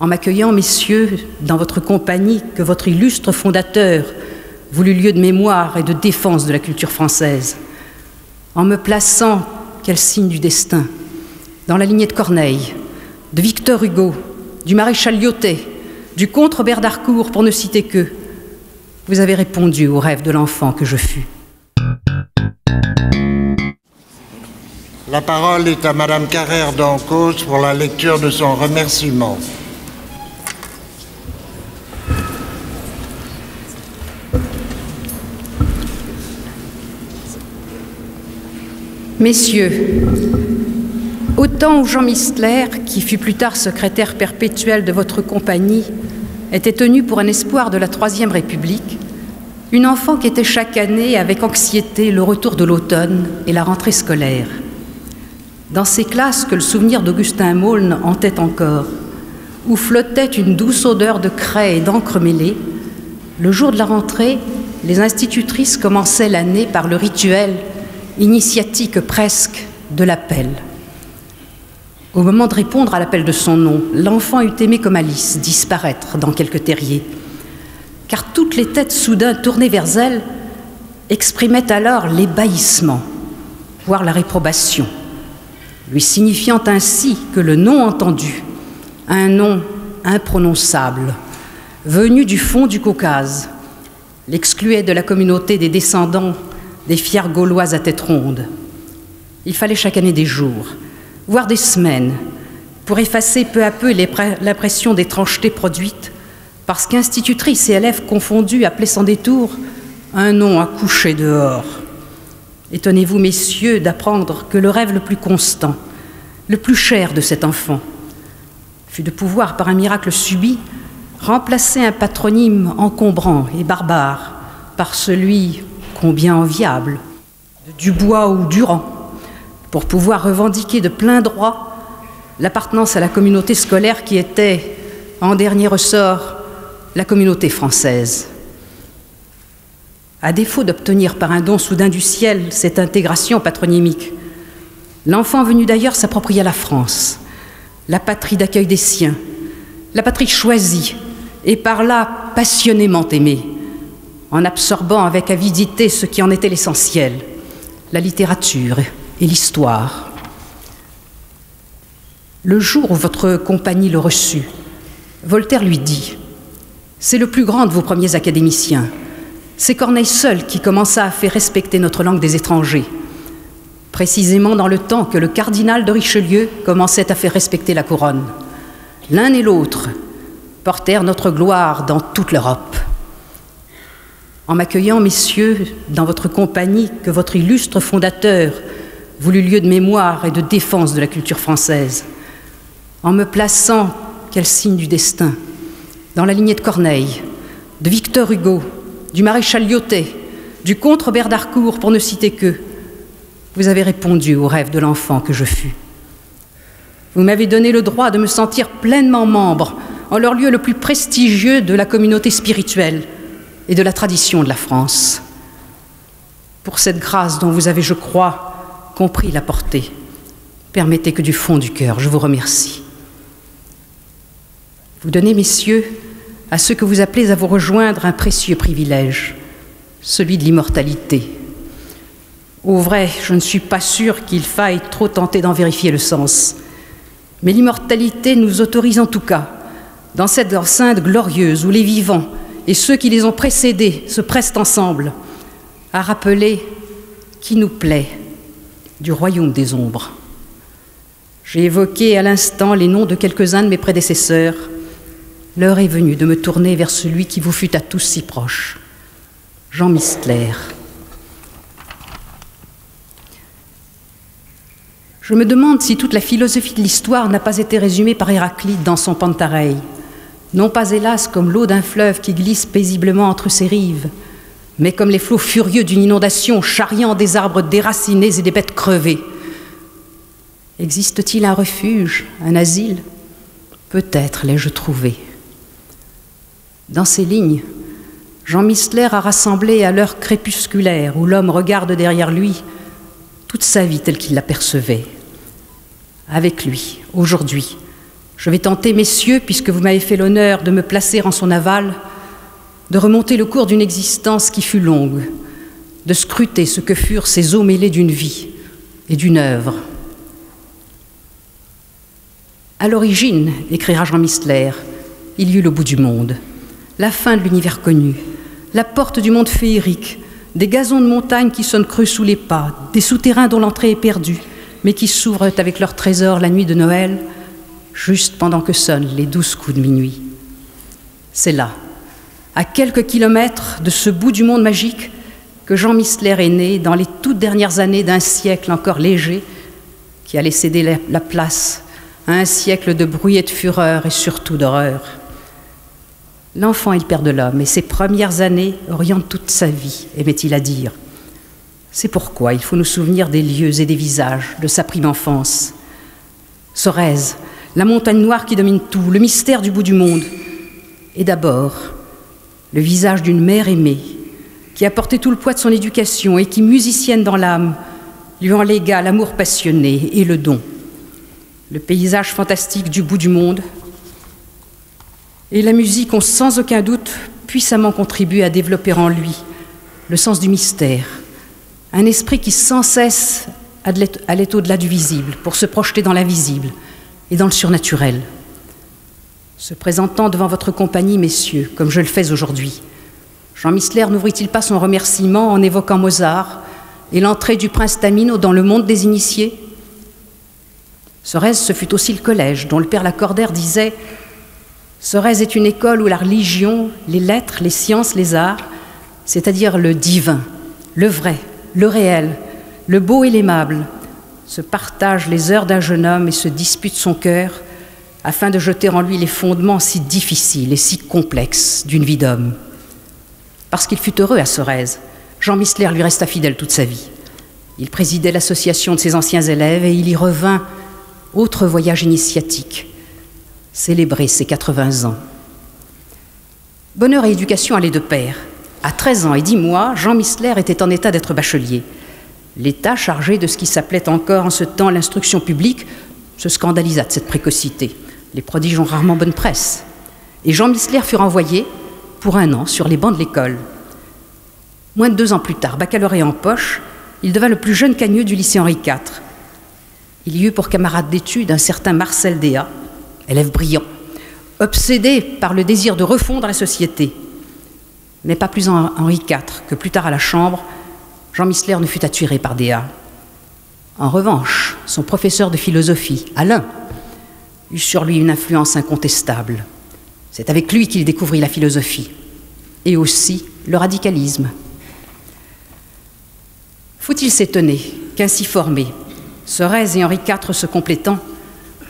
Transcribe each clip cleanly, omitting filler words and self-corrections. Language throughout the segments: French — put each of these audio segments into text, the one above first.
en m'accueillant, messieurs, dans votre compagnie, que votre illustre fondateur voulut lieu de mémoire et de défense de la culture française, en me plaçant, quel signe du destin, dans la lignée de Corneille, de Victor Hugo, du maréchal Lyautey, du comte Robert d'Harcourt, pour ne citer qu'eux. Vous avez répondu au rêve de l'enfant que je fus. La parole est à Madame Carrère d'Encausse pour la lecture de son remerciement. Messieurs, autant Jean Mistler, qui fut plus tard secrétaire perpétuel de votre compagnie, était tenu pour un espoir de la Troisième République, une enfant qui était chaque année avec anxiété le retour de l'automne et la rentrée scolaire. Dans ces classes que le souvenir d'Augustin Maulne hantait encore, où flottait une douce odeur de craie et d'encre mêlée, le jour de la rentrée, les institutrices commençaient l'année par le rituel, initiatique presque, de l'appel. Au moment de répondre à l'appel de son nom, l'enfant eût aimé comme Alice disparaître dans quelques terriers, car toutes les têtes soudain tournées vers elle exprimaient alors l'ébahissement, voire la réprobation, lui signifiant ainsi que le nom entendu, un nom imprononçable, venu du fond du Caucase, l'excluait de la communauté des descendants des fiers Gaulois à tête ronde. Il fallait chaque année des jours, voire des semaines, pour effacer peu à peu l'impression d'étrangeté produite, parce qu'institutrices et élèves confondus appelaient sans détour un nom à coucher dehors. Étonnez-vous, messieurs, d'apprendre que le rêve le plus constant, le plus cher de cet enfant, fut de pouvoir, par un miracle subi, remplacer un patronyme encombrant et barbare par celui, combien enviable, de Dubois ou Durand, pour pouvoir revendiquer de plein droit l'appartenance à la communauté scolaire qui était, en dernier ressort, la communauté française. À défaut d'obtenir par un don soudain du ciel cette intégration patronymique, l'enfant venu d'ailleurs s'appropria la France, la patrie d'accueil des siens, la patrie choisie et par là passionnément aimée, en absorbant avec avidité ce qui en était l'essentiel, la littérature et l'histoire. Le jour où votre compagnie le reçut, Voltaire lui dit « C'est le plus grand de vos premiers académiciens. C'est Corneille seul qui commença à faire respecter notre langue des étrangers, précisément dans le temps que le cardinal de Richelieu commençait à faire respecter la couronne. L'un et l'autre portèrent notre gloire dans toute l'Europe. En m'accueillant, messieurs, dans votre compagnie, que votre illustre fondateur voulut lieu de mémoire et de défense de la culture française, en me plaçant, quel signe du destin, dans la lignée de Corneille, de Victor Hugo, du maréchal Lyautey, du comte Robert d'Harcourt, pour ne citer qu'eux, vous avez répondu au rêve de l'enfant que je fus. Vous m'avez donné le droit de me sentir pleinement membre, en leur lieu le plus prestigieux de la communauté spirituelle et de la tradition de la France. Pour cette grâce dont vous avez, je crois, compris la portée, permettez que du fond du cœur, je vous remercie. Vous donnez, messieurs, à ceux que vous appelez à vous rejoindre un précieux privilège, celui de l'immortalité. Au vrai, je ne suis pas sûr qu'il faille trop tenter d'en vérifier le sens, mais l'immortalité nous autorise en tout cas, dans cette enceinte glorieuse où les vivants et ceux qui les ont précédés se pressent ensemble, à rappeler qui nous plaît du royaume des ombres. J'ai évoqué à l'instant les noms de quelques-uns de mes prédécesseurs. L'heure est venue de me tourner vers celui qui vous fut à tous si proche, Jean Mistler. Je me demande si toute la philosophie de l'histoire n'a pas été résumée par Héraclite dans son Pantareille, non pas hélas comme l'eau d'un fleuve qui glisse paisiblement entre ses rives, mais comme les flots furieux d'une inondation charriant des arbres déracinés et des bêtes crevées. Existe-t-il un refuge, un asile? Peut-être l'ai-je trouvé. Dans ces lignes, Jean Mistler a rassemblé à l'heure crépusculaire où l'homme regarde derrière lui toute sa vie telle qu'il l'apercevait. Avec lui, aujourd'hui, Je vais tenter, messieurs, puisque vous m'avez fait l'honneur de me placer en son aval, de remonter le cours d'une existence qui fut longue, de scruter ce que furent ces eaux mêlées d'une vie et d'une œuvre. À l'origine, écrira Jean Mistler, il y eut le bout du monde, la fin de l'univers connu, la porte du monde féerique, des gazons de montagne qui sonnent creux sous les pas, des souterrains dont l'entrée est perdue, mais qui s'ouvrent avec leurs trésors la nuit de Noël, juste pendant que sonnent les 12 coups de minuit. C'est là, à quelques kilomètres de ce bout du monde magique, que Jean Mistler est né dans les toutes dernières années d'un siècle encore léger, qui allait céder la place à un siècle de bruit et de fureur, et surtout d'horreur. L'enfant est le père de l'homme, et ses premières années orientent toute sa vie, aimait-il à dire. C'est pourquoi il faut nous souvenir des lieux et des visages de sa prime enfance. Sorèze, la montagne noire qui domine tout, le mystère du bout du monde. Et d'abord, le visage d'une mère aimée, qui a porté tout le poids de son éducation et qui, musicienne dans l'âme, lui en légua l'amour passionné et le don. Le paysage fantastique du bout du monde et la musique ont sans aucun doute puissamment contribué à développer en lui le sens du mystère, un esprit qui sans cesse allait au-delà du visible pour se projeter dans l'invisible et dans le surnaturel. Se présentant devant votre compagnie, messieurs, comme je le fais aujourd'hui, Jean Mistler n'ouvrit-il pas son remerciement en évoquant Mozart et l'entrée du prince Tamino dans le monde des initiés? Sorèze, ce fut aussi le collège, dont le père Lacordaire disait « Sorèze est une école où la religion, les lettres, les sciences, les arts, c'est-à-dire le divin, le vrai, le réel, le beau et l'aimable, se partagent les heures d'un jeune homme et se disputent son cœur, afin de jeter en lui les fondements si difficiles et si complexes d'une vie d'homme. » Parce qu'il fut heureux à Sorèze, Jean Mistler lui resta fidèle toute sa vie. Il présidait l'association de ses anciens élèves et il y revint, autre voyage initiatique, célébrer ses 80 ans. Bonheur et éducation allaient de pair. À 13 ans et 10 mois, Jean Mistler était en état d'être bachelier. L'État, chargé de ce qui s'appelait encore en ce temps l'instruction publique, se scandalisa de cette précocité. Les prodiges ont rarement bonne presse. Et Jean Mistler fut renvoyé pour un an sur les bancs de l'école. Moins de 2 ans plus tard, baccalauréat en poche, il devint le plus jeune cagneux du lycée Henri IV. Il y eut pour camarade d'études un certain Marcel Déat, élève brillant, obsédé par le désir de refondre la société. Mais pas plus en Henri IV que plus tard à la Chambre, Jean Mistler ne fut attiré par Déat. En revanche, son professeur de philosophie, Alain, eut sur lui une influence incontestable. C'est avec lui qu'il découvrit la philosophie et aussi le radicalisme. Faut-il s'étonner qu'ainsi formé, Sorèze et Henri IV se complétant,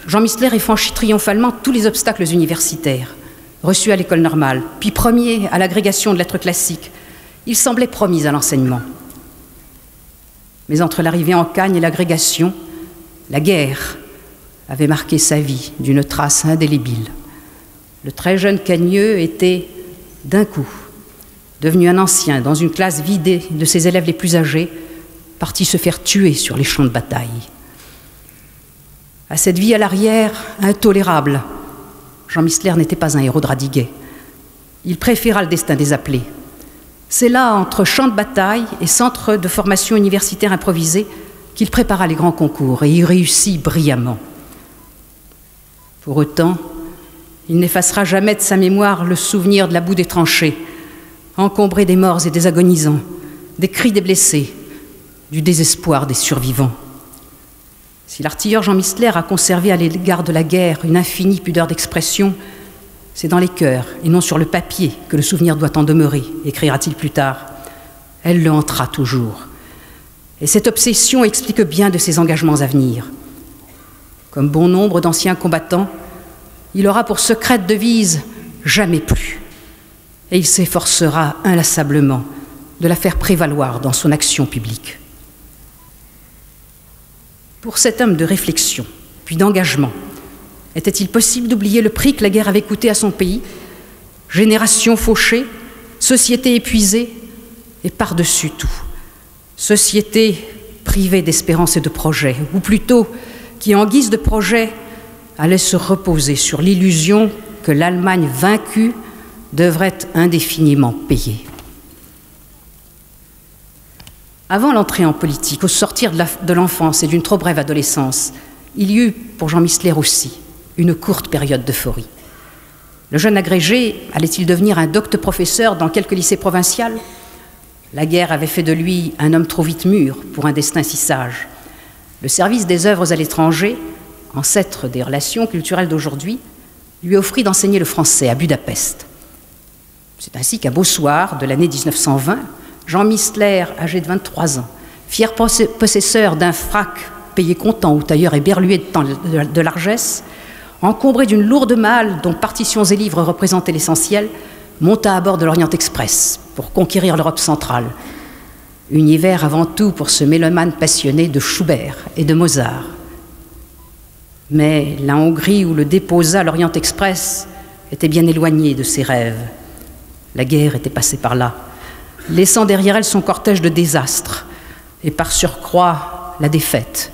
Jean Mistler ait franchi triomphalement tous les obstacles universitaires, reçu à l'école normale, puis premier à l'agrégation de lettres classiques. Il semblait promis à l'enseignement. Mais entre l'arrivée en Cagne et l'agrégation, la guerre avait marqué sa vie d'une trace indélébile. Le très jeune Cagneux était, d'un coup, devenu un ancien dans une classe vidée de ses élèves les plus âgés, parti se faire tuer sur les champs de bataille. À cette vie à l'arrière, intolérable, Jean Mistler n'était pas un héros de Radiguet. Il préféra le destin des appelés. C'est là, entre champs de bataille et centres de formation universitaire improvisés, qu'il prépara les grands concours et y réussit brillamment. Pour autant, il n'effacera jamais de sa mémoire le souvenir de la boue des tranchées, encombrée des morts et des agonisants, des cris des blessés, du désespoir des survivants. Si l'artilleur Jean Mistler a conservé à l'égard de la guerre une infinie pudeur d'expression, c'est dans les cœurs et non sur le papier que le souvenir doit en demeurer, écrira-t-il plus tard. Elle le hantera toujours. Et cette obsession explique bien de ses engagements à venir. Comme bon nombre d'anciens combattants, il aura pour secrète devise « jamais plus ». Et il s'efforcera inlassablement de la faire prévaloir dans son action publique. Pour cet homme de réflexion, puis d'engagement, était-il possible d'oublier le prix que la guerre avait coûté à son pays? Génération fauchée, société épuisée, et par-dessus tout, société privée d'espérance et de projet, ou plutôt qui, en guise de projet, allait se reposer sur l'illusion que l'Allemagne vaincue devrait indéfiniment payer. Avant l'entrée en politique, au sortir de l'enfance et d'une trop brève adolescence, il y eut, pour Jean Mistler aussi, une courte période d'euphorie. Le jeune agrégé allait-il devenir un docte professeur dans quelque lycée provincial? La guerre avait fait de lui un homme trop vite mûr pour un destin si sage. Le service des œuvres à l'étranger, ancêtre des relations culturelles d'aujourd'hui, lui offrit d'enseigner le français à Budapest. C'est ainsi qu'un beau soir de l'année 1920, Jean Mistler, âgé de 23 ans, fier possesseur d'un frac payé comptant ou tailleur et berlué de largesse, encombré d'une lourde malle dont partitions et livres représentaient l'essentiel, monta à bord de l'Orient Express pour conquérir l'Europe centrale. Univers avant tout pour ce mélomane passionné de Schubert et de Mozart. Mais la Hongrie où le déposa l'Orient Express était bien éloignée de ses rêves. La guerre était passée par là, laissant derrière elle son cortège de désastres, et par surcroît la défaite,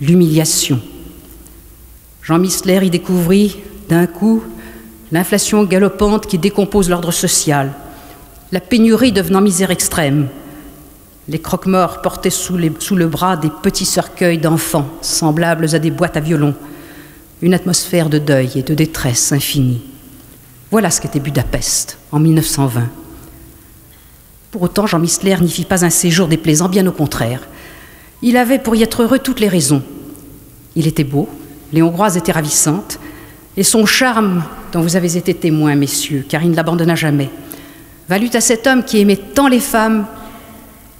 l'humiliation. Jean Mistler y découvrit d'un coup l'inflation galopante qui décompose l'ordre social, la pénurie devenant misère extrême, les croque-morts portaient sous le bras des petits cercueils d'enfants, semblables à des boîtes à violons, une atmosphère de deuil et de détresse infinie. Voilà ce qu'était Budapest en 1920. Pour autant, Jean Mistler n'y fit pas un séjour déplaisant, bien au contraire. Il avait, pour y être heureux, toutes les raisons. Il était beau, les Hongroises étaient ravissantes, et son charme, dont vous avez été témoins, messieurs, car il ne l'abandonna jamais, valut à cet homme qui aimait tant les femmes,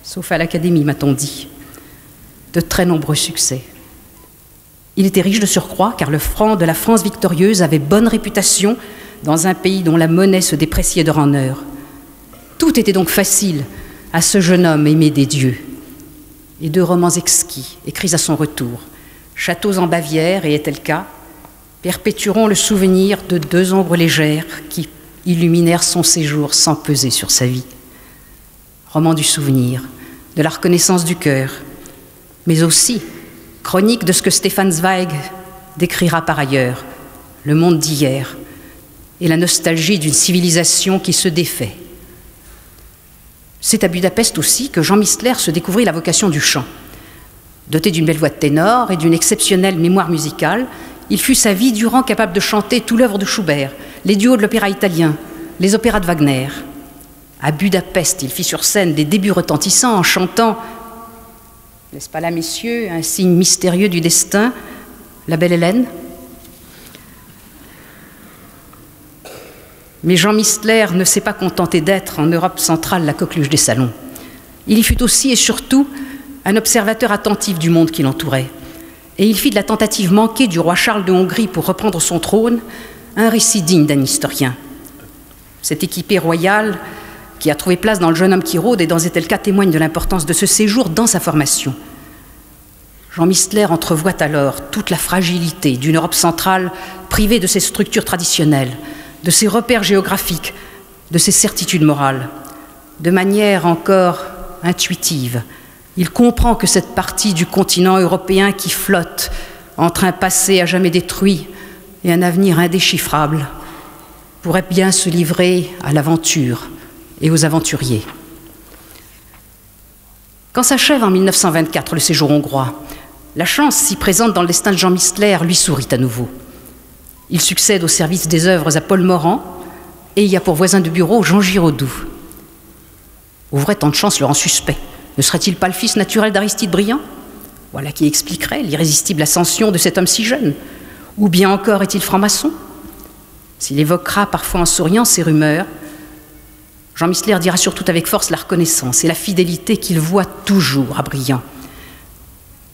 sauf à l'Académie, m'a-t-on dit, de très nombreux succès. Il était riche de surcroît, car le franc de la France victorieuse avait bonne réputation dans un pays dont la monnaie se dépréciait d'heure en heure. Tout était donc facile à ce jeune homme aimé des dieux. Et deux romans exquis, écrits à son retour, Châteaux en Bavière et Ételka, perpétueront le souvenir de deux ombres légères qui illuminèrent son séjour sans peser sur sa vie. Roman du souvenir, de la reconnaissance du cœur, mais aussi chronique de ce que Stefan Zweig décrira par ailleurs, le monde d'hier et la nostalgie d'une civilisation qui se défait. C'est à Budapest aussi que Jean Mistler se découvrit la vocation du chant. Doté d'une belle voix de ténor et d'une exceptionnelle mémoire musicale, il fut sa vie durant capable de chanter tout l'œuvre de Schubert, les duos de l'opéra italien, les opéras de Wagner. À Budapest, il fit sur scène des débuts retentissants en chantant, n'est-ce pas là, messieurs, un signe mystérieux du destin, la belle Hélène. Mais Jean Mistler ne s'est pas contenté d'être en Europe centrale la coqueluche des salons. Il y fut aussi et surtout un observateur attentif du monde qui l'entourait. Et il fit de la tentative manquée du roi Charles de Hongrie pour reprendre son trône un récit digne d'un historien. Cette équipée royale qui a trouvé place dans le jeune homme qui rôde et dans Ételka témoigne de l'importance de ce séjour dans sa formation. Jean Mistler entrevoit alors toute la fragilité d'une Europe centrale privée de ses structures traditionnelles, de ses repères géographiques, de ses certitudes morales. De manière encore intuitive, il comprend que cette partie du continent européen qui flotte entre un passé à jamais détruit et un avenir indéchiffrable pourrait bien se livrer à l'aventure et aux aventuriers. Quand s'achève en 1924 le séjour hongrois, la chance si présente dans le destin de Jean Mistler lui sourit à nouveau. Il succède au service des œuvres à Paul Morand et y a pour voisin de bureau Jean Giraudoux. Au vrai temps de chance le rend suspect. Ne serait-il pas le fils naturel d'Aristide Briand? Voilà qui expliquerait l'irrésistible ascension de cet homme si jeune. Ou bien encore est-il franc-maçon? S'il évoquera parfois en souriant ces rumeurs, Jean Mistler dira surtout avec force la reconnaissance et la fidélité qu'il voit toujours à Briand.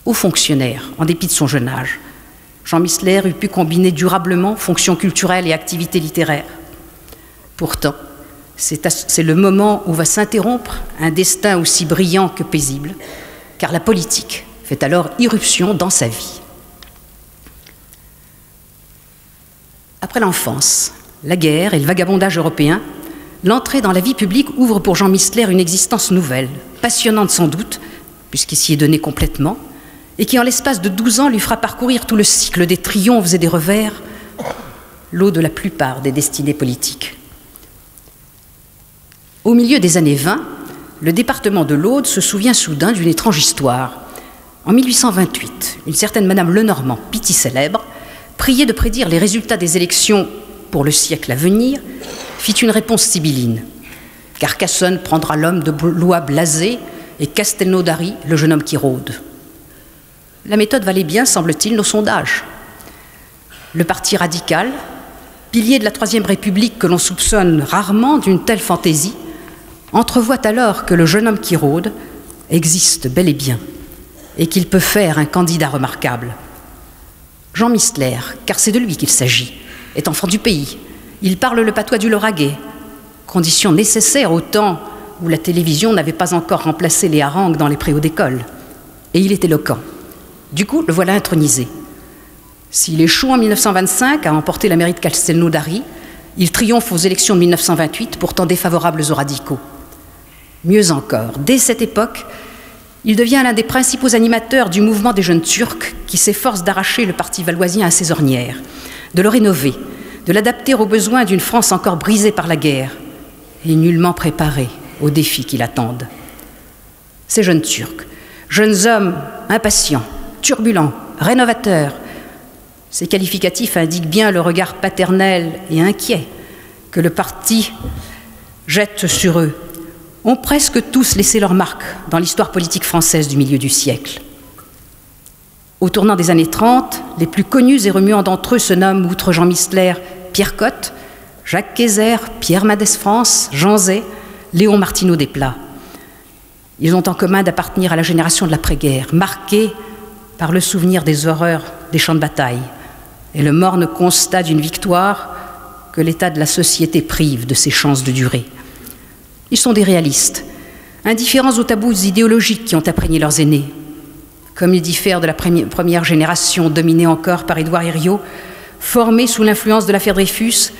Haut fonctionnaire, en dépit de son jeune âge, Jean Mistler eût pu combiner durablement fonctions culturelles et activités littéraires. Pourtant, c'est le moment où va s'interrompre un destin aussi brillant que paisible, car la politique fait alors irruption dans sa vie. Après l'enfance, la guerre et le vagabondage européen, l'entrée dans la vie publique ouvre pour Jean Mistler une existence nouvelle, passionnante sans doute, puisqu'il s'y est donné complètement, et qui en l'espace de 12 ans lui fera parcourir tout le cycle des triomphes et des revers, lot de la plupart des destinées politiques. Au milieu des années 20, le département de l'Aude se souvient soudain d'une étrange histoire. En 1828, une certaine Madame Lenormand, Pity célèbre, priée de prédire les résultats des élections pour le siècle à venir, fit une réponse sibylline. Carcassonne prendra l'homme de Blois blasé et Castelnaudary, le jeune homme qui rôde. La méthode valait bien, semble-t-il, nos sondages. Le parti radical, pilier de la Troisième République que l'on soupçonne rarement d'une telle fantaisie, entrevoit alors que le jeune homme qui rôde existe bel et bien et qu'il peut faire un candidat remarquable. Jean Mistler, car c'est de lui qu'il s'agit, est enfant du pays. Il parle le patois du Lauragais, condition nécessaire au temps où la télévision n'avait pas encore remplacé les harangues dans les préaux d'école. Et il est éloquent. Du coup, le voilà intronisé. S'il échoue en 1925 à emporter la mairie de Castelnaudary, il triomphe aux élections de 1928, pourtant défavorables aux radicaux. Mieux encore, dès cette époque, il devient l'un des principaux animateurs du mouvement des jeunes Turcs qui s'efforce d'arracher le parti valoisien à ses ornières, de le rénover, de l'adapter aux besoins d'une France encore brisée par la guerre et nullement préparée aux défis qui l'attendent. Ces jeunes Turcs, jeunes hommes impatients, turbulents, rénovateurs, ces qualificatifs indiquent bien le regard paternel et inquiet que le parti jette sur eux, ont presque tous laissé leur marque dans l'histoire politique française du milieu du siècle. Au tournant des années 30, les plus connus et remuants d'entre eux se nomment, outre Jean Mistler, Pierre Cotte, Jacques Kayser, Pierre Mendès-France, Jean Zay, Léon Martineau Desplats. Ils ont en commun d'appartenir à la génération de l'après-guerre, marquée par le souvenir des horreurs des champs de bataille, et le morne constat d'une victoire que l'état de la société prive de ses chances de durer. Ils sont des réalistes, indifférents aux tabous idéologiques qui ont imprégné leurs aînés. Comme ils diffèrent de la première génération dominée encore par Édouard Herriot, formée sous l'influence de l'affaire Dreyfus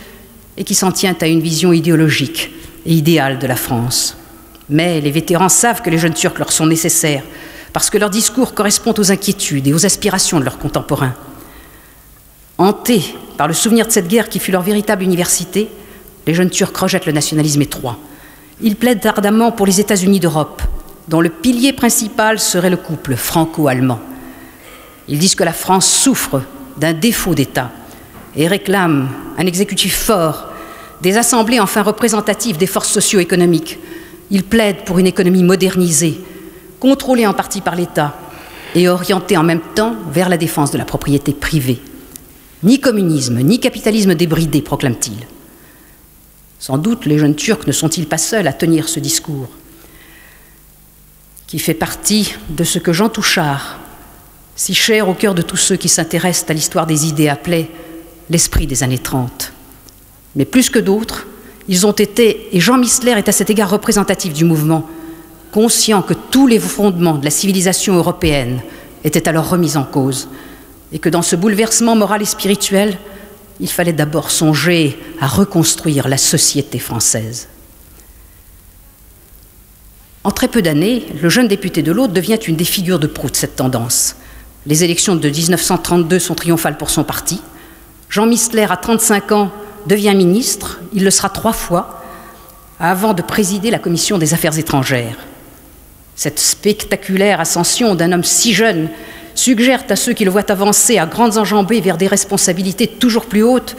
et qui s'en tient à une vision idéologique et idéale de la France. Mais les vétérans savent que les jeunes Turcs leur sont nécessaires parce que leur discours correspond aux inquiétudes et aux aspirations de leurs contemporains. Hantés par le souvenir de cette guerre qui fut leur véritable université, les jeunes Turcs rejettent le nationalisme étroit. Ils plaident ardemment pour les États-Unis d'Europe, dont le pilier principal serait le couple franco-allemand. Ils disent que la France souffre d'un défaut d'État et réclament un exécutif fort, des assemblées enfin représentatives des forces socio-économiques. Ils plaident pour une économie modernisée, contrôlée en partie par l'État et orientée en même temps vers la défense de la propriété privée. Ni communisme, ni capitalisme débridé, proclament-ils. Sans doute, les jeunes Turcs ne sont-ils pas seuls à tenir ce discours, qui fait partie de ce que Jean Touchard, si cher au cœur de tous ceux qui s'intéressent à l'histoire des idées, appelait l'esprit des années 30. Mais plus que d'autres, ils ont été, et Jean Mistler est à cet égard représentatif du mouvement, conscient que tous les fondements de la civilisation européenne étaient alors remis en cause, et que dans ce bouleversement moral et spirituel, il fallait d'abord songer à reconstruire la société française. En très peu d'années, le jeune député de l'Aude devient une des figures de proue de cette tendance. Les élections de 1932 sont triomphales pour son parti. Jean Mistler, à 35 ans, devient ministre. Il le sera 3 fois, avant de présider la commission des affaires étrangères. Cette spectaculaire ascension d'un homme si jeune suggère à ceux qui le voient avancer à grandes enjambées vers des responsabilités toujours plus hautes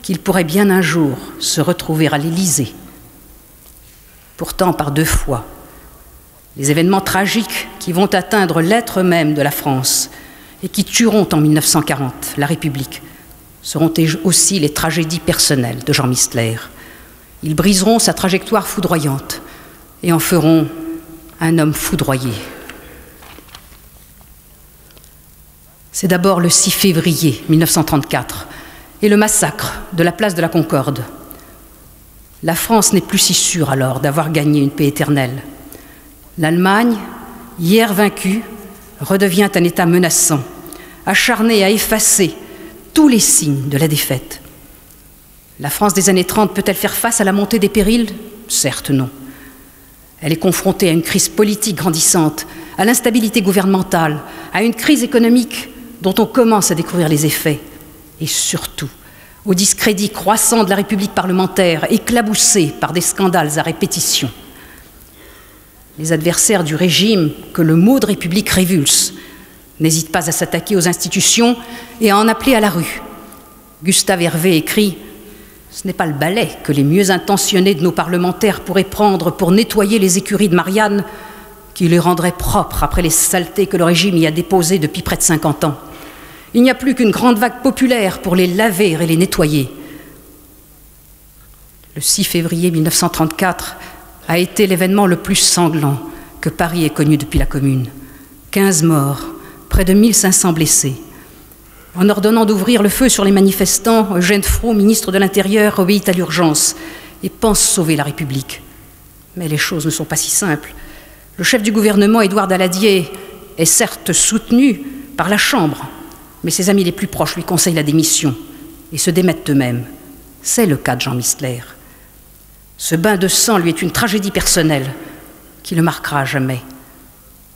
qu'il pourrait bien un jour se retrouver à l'Élysée. Pourtant, par 2 fois, les événements tragiques qui vont atteindre l'être même de la France et qui tueront en 1940 la République seront aussi les tragédies personnelles de Jean Mistler. Ils briseront sa trajectoire foudroyante et en feront un homme foudroyé. C'est d'abord le 6 février 1934 et le massacre de la place de la Concorde. La France n'est plus si sûre alors d'avoir gagné une paix éternelle. L'Allemagne, hier vaincue, redevient un État menaçant, acharné à effacer tous les signes de la défaite. La France des années 30 peut-elle faire face à la montée des périls? Certes non. Elle est confrontée à une crise politique grandissante à l'instabilité gouvernementale, à une crise économique dont on commence à découvrir les effets, et surtout au discrédit croissant de la République parlementaire, éclaboussée par des scandales à répétition. Les adversaires du régime que le mot de République révulse n'hésitent pas à s'attaquer aux institutions et à en appeler à la rue. Gustave Hervé écrit « Ce n'est pas le balai que les mieux intentionnés de nos parlementaires pourraient prendre pour nettoyer les écuries de Marianne, qui les rendrait propres après les saletés que le régime y a déposées depuis près de 50 ans. Il n'y a plus qu'une grande vague populaire pour les laver et les nettoyer. » Le 6 février 1934 a été l'événement le plus sanglant que Paris ait connu depuis la Commune. 15 morts, près de 1500 blessés. En ordonnant d'ouvrir le feu sur les manifestants, Eugène Froux, ministre de l'Intérieur, obéit à l'urgence et pense sauver la République. Mais les choses ne sont pas si simples. Le chef du gouvernement, Édouard Daladier, est certes soutenu par la Chambre, mais ses amis les plus proches lui conseillent la démission et se démettent eux-mêmes. C'est le cas de Jean Mistler. Ce bain de sang lui est une tragédie personnelle qui le marquera à jamais.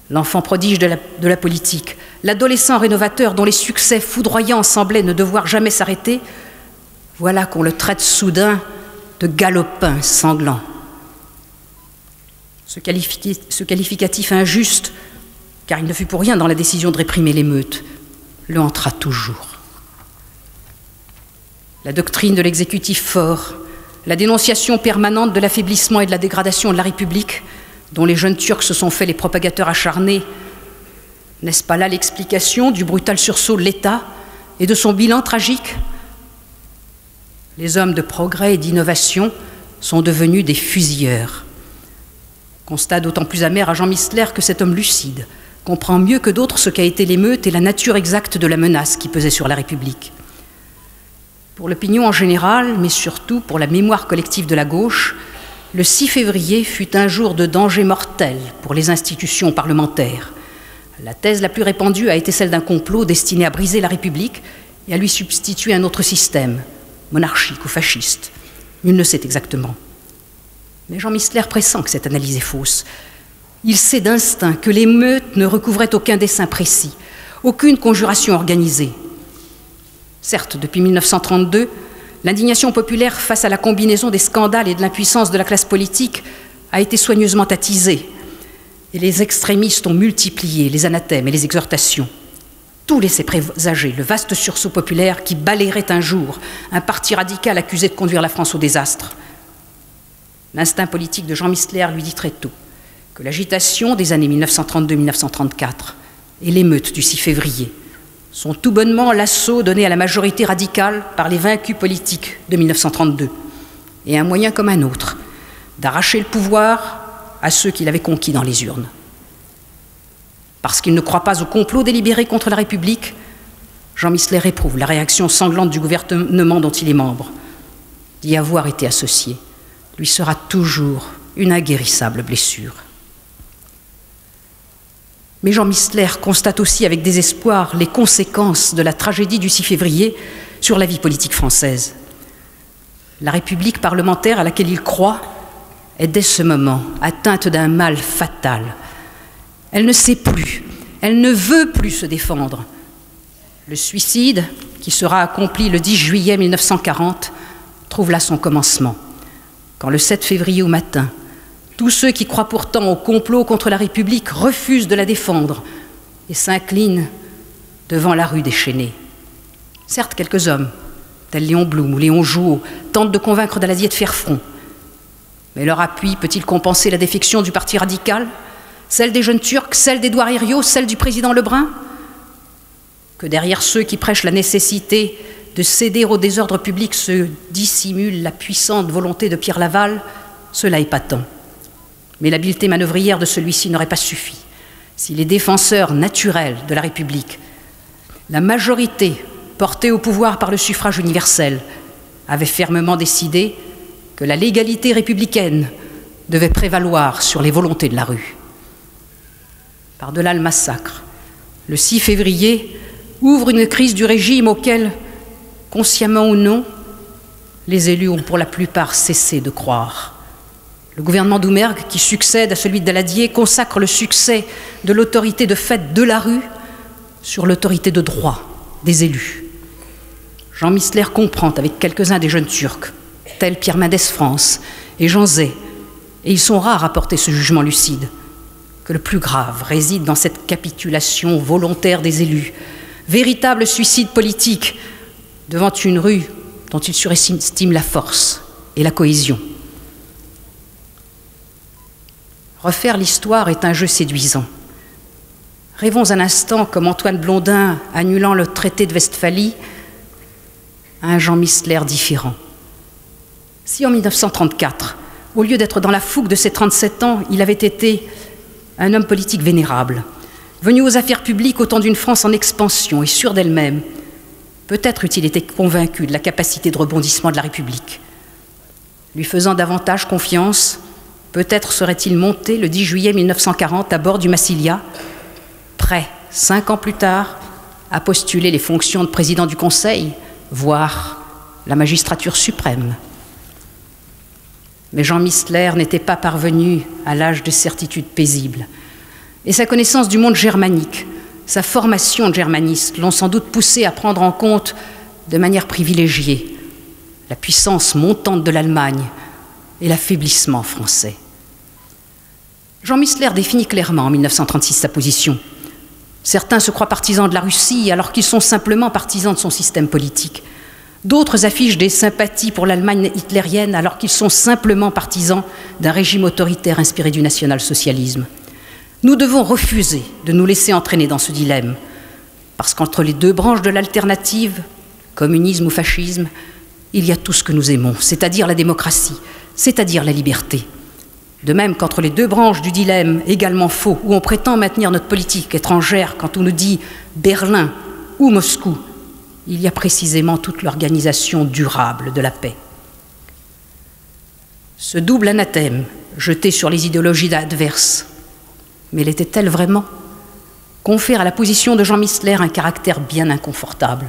L'enfant prodige de la politique, l'adolescent rénovateur dont les succès foudroyants semblaient ne devoir jamais s'arrêter, voilà qu'on le traite soudain de galopin sanglant. Ce qualificatif injuste, car il ne fut pour rien dans la décision de réprimer l'émeute, le hantera toujours. La doctrine de l'exécutif fort, la dénonciation permanente de l'affaiblissement et de la dégradation de la République, dont les jeunes Turcs se sont faits les propagateurs acharnés, n'est-ce pas là l'explication du brutal sursaut de l'État et de son bilan tragique? Les hommes de progrès et d'innovation sont devenus des fusilleurs. Constat d'autant plus amer à Jean Mistler que cet homme lucide comprend mieux que d'autres ce qu'a été l'émeute et la nature exacte de la menace qui pesait sur la République. Pour l'opinion en général, mais surtout pour la mémoire collective de la gauche, le 6 février fut un jour de danger mortel pour les institutions parlementaires. La thèse la plus répandue a été celle d'un complot destiné à briser la République et à lui substituer un autre système, monarchique ou fasciste. Nul ne sait exactement. Mais Jean Mistler pressent que cette analyse est fausse. Il sait d'instinct que l'émeute ne recouvrait aucun dessein précis, aucune conjuration organisée. Certes, depuis 1932, l'indignation populaire face à la combinaison des scandales et de l'impuissance de la classe politique a été soigneusement attisée, et les extrémistes ont multiplié les anathèmes et les exhortations. Tout laissait présager le vaste sursaut populaire qui balayerait un jour un parti radical accusé de conduire la France au désastre. L'instinct politique de Jean Mistler lui dit très tôt que l'agitation des années 1932-1934 et l'émeute du 6 février sont tout bonnement l'assaut donné à la majorité radicale par les vaincus politiques de 1932 et un moyen comme un autre d'arracher le pouvoir à ceux qui l'avaient conquis dans les urnes. Parce qu'il ne croit pas au complot délibéré contre la République, Jean Mistler éprouve la réaction sanglante du gouvernement dont il est membre, d'y avoir été associé. Lui sera toujours une inguérissable blessure. Mais Jean Mistler constate aussi avec désespoir les conséquences de la tragédie du 6 février sur la vie politique française. La République parlementaire à laquelle il croit est dès ce moment atteinte d'un mal fatal. Elle ne sait plus, elle ne veut plus se défendre. Le suicide, qui sera accompli le 10 juillet 1940, trouve là son commencement. Quand le 7 février au matin, tous ceux qui croient pourtant au complot contre la République refusent de la défendre et s'inclinent devant la rue déchaînée. Certes, quelques hommes, tels Léon Blum ou Léon Jouhaud, tentent de convaincre Daladier de faire front. Mais leur appui peut-il compenser la défection du parti radical, celle des jeunes Turcs, celle d'Édouard Herriot, celle du président Lebrun? Que derrière ceux qui prêchent la nécessité de céder au désordre public se dissimule la puissante volonté de Pierre Laval, cela est patent. Mais l'habileté manœuvrière de celui-ci n'aurait pas suffi. Si les défenseurs naturels de la République, la majorité portée au pouvoir par le suffrage universel, avaient fermement décidé que la légalité républicaine devait prévaloir sur les volontés de la rue. Par-delà le massacre, le 6 février ouvre une crise du régime auquel, consciemment ou non, les élus ont pour la plupart cessé de croire. Le gouvernement d'Oumergue, qui succède à celui de Daladier, consacre le succès de l'autorité de fait de la rue sur l'autorité de droit des élus. Jean Mistler comprend avec quelques-uns des jeunes Turcs, tels Pierre Mendès France et Jean Zay, et ils sont rares à porter ce jugement lucide, que le plus grave réside dans cette capitulation volontaire des élus, véritable suicide politique devant une rue dont ils surestiment la force et la cohésion. Refaire l'histoire est un jeu séduisant. Rêvons un instant comme Antoine Blondin annulant le traité de Westphalie, un Jean Mistler différent. Si en 1934, au lieu d'être dans la fougue de ses 37 ans, il avait été un homme politique vénérable, venu aux affaires publiques au temps d'une France en expansion et sûre d'elle-même, peut-être eût-il été convaincu de la capacité de rebondissement de la République. Lui faisant davantage confiance, peut-être serait-il monté le 10 juillet 1940 à bord du Massilia, prêt, 5 ans plus tard, à postuler les fonctions de président du Conseil, voire la magistrature suprême. Mais Jean Mistler n'était pas parvenu à l'âge de certitudes paisibles, et sa connaissance du monde germanique, sa formation de germaniste l'ont sans doute poussé à prendre en compte de manière privilégiée la puissance montante de l'Allemagne et l'affaiblissement français. Jean Mistler définit clairement en 1936 sa position. Certains se croient partisans de la Russie alors qu'ils sont simplement partisans de son système politique. D'autres affichent des sympathies pour l'Allemagne hitlérienne alors qu'ils sont simplement partisans d'un régime autoritaire inspiré du national-socialisme. Nous devons refuser de nous laisser entraîner dans ce dilemme, parce qu'entre les deux branches de l'alternative, communisme ou fascisme, il y a tout ce que nous aimons, c'est-à-dire la démocratie, c'est-à-dire la liberté. De même qu'entre les deux branches du dilemme, également faux, où on prétend maintenir notre politique étrangère quand on nous dit Berlin ou Moscou, il y a précisément toute l'organisation durable de la paix. Ce double anathème jeté sur les idéologies adverses, mais l'était-elle vraiment? Confère à la position de Jean Mistler un caractère bien inconfortable.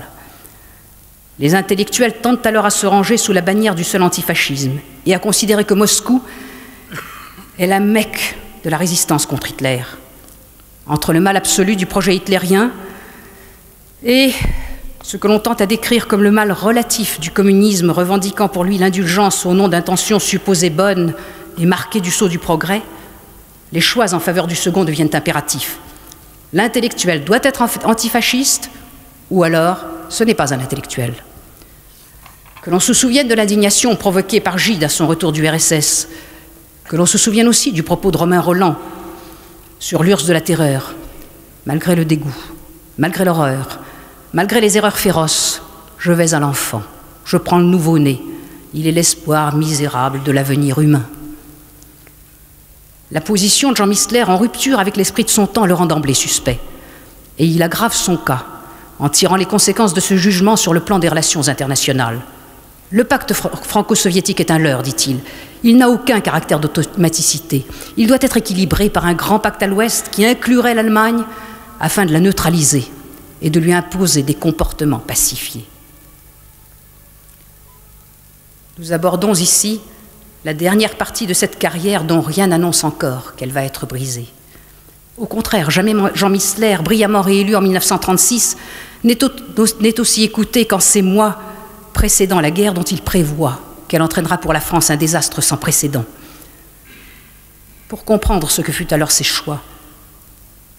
Les intellectuels tentent alors à se ranger sous la bannière du seul antifascisme et à considérer que Moscou est la Mecque de la résistance contre Hitler, entre le mal absolu du projet hitlérien et ce que l'on tente à décrire comme le mal relatif du communisme revendiquant pour lui l'indulgence au nom d'intentions supposées bonnes et marquées du sceau du progrès, les choix en faveur du second deviennent impératifs. L'intellectuel doit être antifasciste ou alors ce n'est pas un intellectuel. Que l'on se souvienne de l'indignation provoquée par Gide à son retour du RSS, que l'on se souvienne aussi du propos de Romain Rolland sur l'URSS de la terreur. Malgré le dégoût, malgré l'horreur, malgré les erreurs féroces, je vais à l'enfant, je prends le nouveau-né, il est l'espoir misérable de l'avenir humain. La position de Jean Mistler en rupture avec l'esprit de son temps le rend d'emblée suspect, et il aggrave son cas en tirant les conséquences de ce jugement sur le plan des relations internationales. Le pacte franco-soviétique est un leurre, dit-il. Il n'a aucun caractère d'automaticité. Il doit être équilibré par un grand pacte à l'Ouest qui inclurait l'Allemagne afin de la neutraliser et de lui imposer des comportements pacifiés. Nous abordons ici la dernière partie de cette carrière dont rien n'annonce encore qu'elle va être brisée. Au contraire, jamais Jean Mistler, brillamment réélu en 1936, n'est aussi écouté qu'en ces mois précédant la guerre dont il prévoit qu'elle entraînera pour la France un désastre sans précédent. Pour comprendre ce que fut alors ses choix,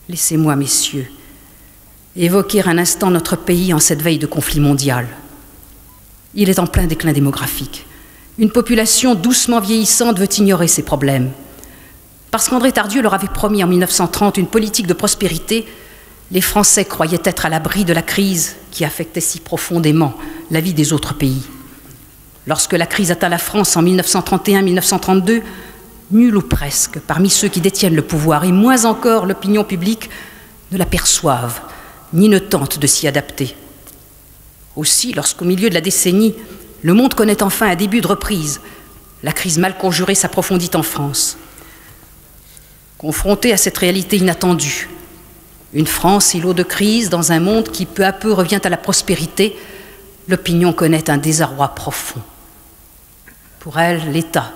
laissez-moi, messieurs, évoquer un instant notre pays en cette veille de conflit mondial. Il est en plein déclin démographique. Une population doucement vieillissante veut ignorer ces problèmes. Parce qu'André Tardieu leur avait promis en 1930 une politique de prospérité, les Français croyaient être à l'abri de la crise qui affectait si profondément la vie des autres pays. Lorsque la crise atteint la France en 1931-1932, nul ou presque parmi ceux qui détiennent le pouvoir, et moins encore l'opinion publique, ne l'aperçoivent, ni ne tentent de s'y adapter. Aussi, lorsqu'au milieu de la décennie, le monde connaît enfin un début de reprise, la crise mal conjurée s'approfondit en France. Confrontée à cette réalité inattendue, une France îlot de crise dans un monde qui peu à peu revient à la prospérité, l'opinion connaît un désarroi profond. Pour elle, l'État,